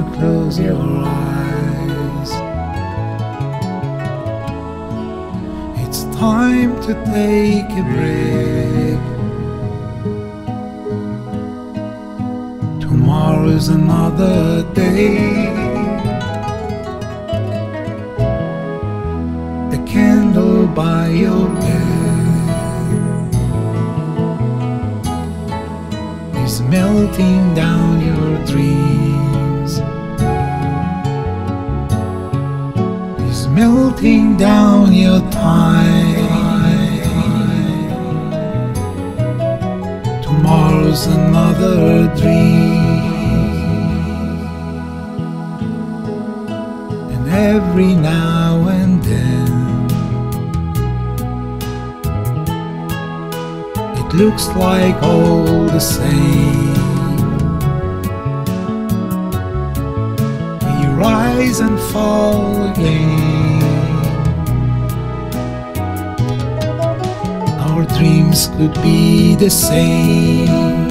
to close your eyes. It's time to take a break. Tomorrow's another day. The candle by your bed is melting down your dreams. Melting down your time. Tomorrow's another dream. And every now and then it looks like all the same. Rise and fall again. Our dreams could be the same.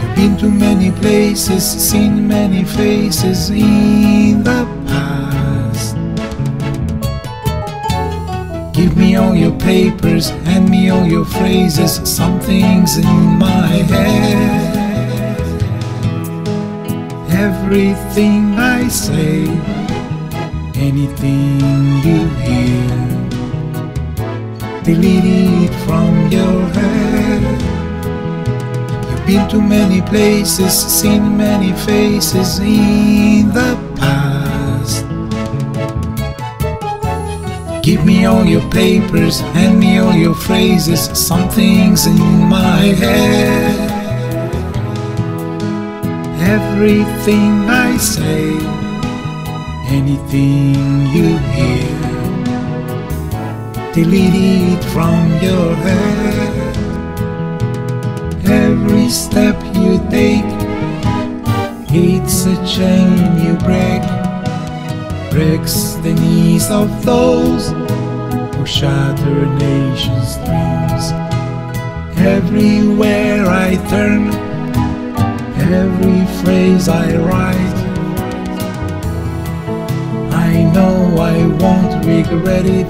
You've been to many places, seen many faces in the past. Give me all your papers, hand me all your phrases. Something's in my head. Everything I say, anything you hear, delete it from your head. You've been to many places, seen many faces in the past. Give me all your papers, hand me all your phrases. Something's in my head. Everything I say, anything you hear, delete it from your head. Every step you take, it's a chain you break. Breaks the knees of those who shatter nations' dreams. Everywhere I turn, every phrase I write, I know I won't regret it,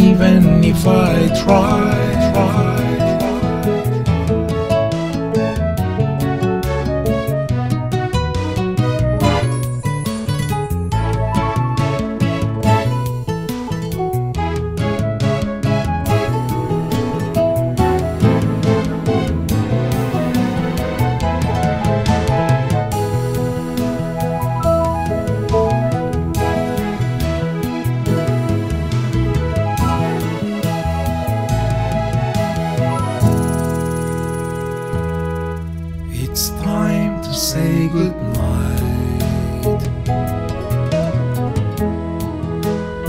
even if I try. It's time to say goodnight.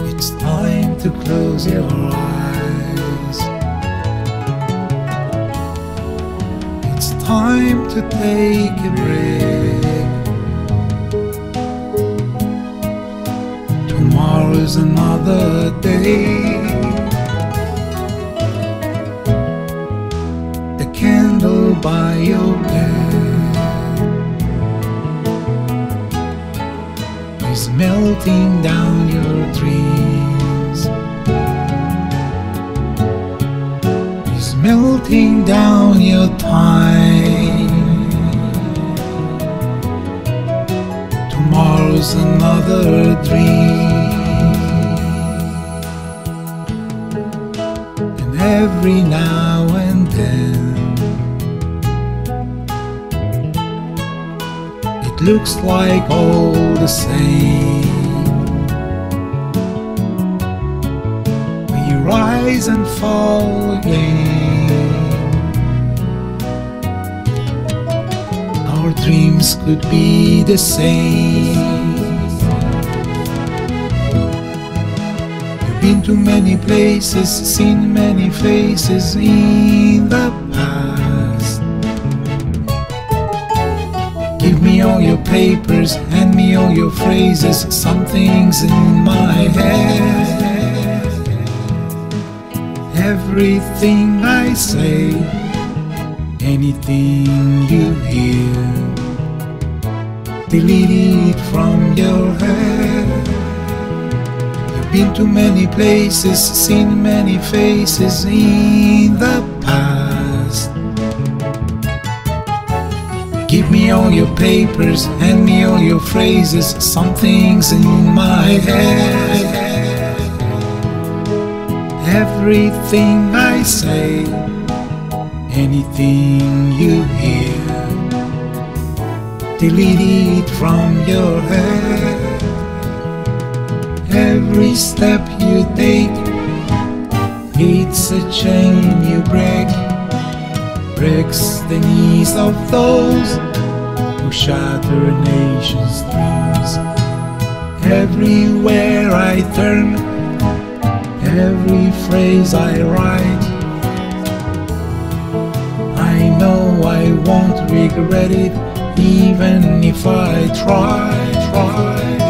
It's time to close your eyes. It's time to take a break. Tomorrow's another day. The candle by your bed is melting down your dreams. Is melting down your time. Tomorrow's another dream. And every now and then it looks like all the same. We rise and fall again. Our dreams could be the same. You've been to many places, seen many faces in the past. Give me all your papers, hand me all your phrases. Something's in my head. Everything I say, anything you hear, delete it from your head. You've been to many places, seen many faces in the past. Give me all your papers, hand me all your phrases, some things in my head. Everything I say, anything you hear, delete it from your head. Every step you take, it's a chain you break, breaks the knees of those who shatter a nation's dreams. Everywhere I turn, every phrase I write, I know I won't regret it, even if I try.